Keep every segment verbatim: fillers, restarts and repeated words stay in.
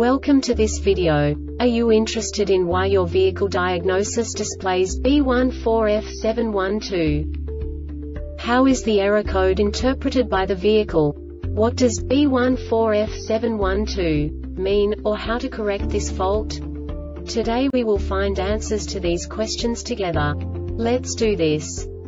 Welcome to this video. Are you interested in why your vehicle diagnosis displays B one four F seven one two? How is the error code interpreted by the vehicle? What does B one four F seven one two mean, or how to correct this fault? Today we will find answers to these questions together. Let's do this.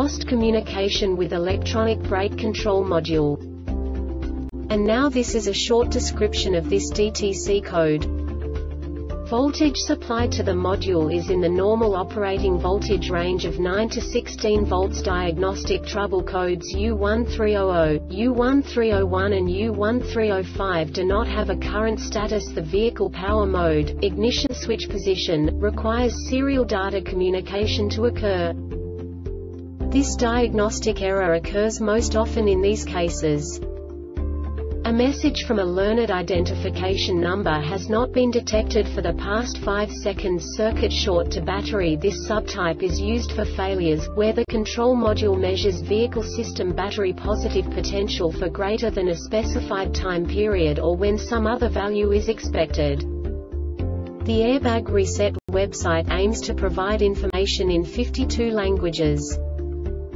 lost communication with electronic brake control module. And now this is a short description of this D T C code. Voltage supplied to the module is in the normal operating voltage range of nine to sixteen volts. Diagnostic trouble codes U one three zero zero, U one three zero one and U one three zero five do not have a current status. The vehicle power mode, ignition switch position, requires serial data communication to occur. This diagnostic error occurs most often in these cases. A message from a learned identification number has not been detected for the past five seconds. Circuit short to battery. This subtype is used for failures where the control module measures vehicle system battery positive potential for greater than a specified time period or when some other value is expected. The Airbag Reset website aims to provide information in fifty-two languages.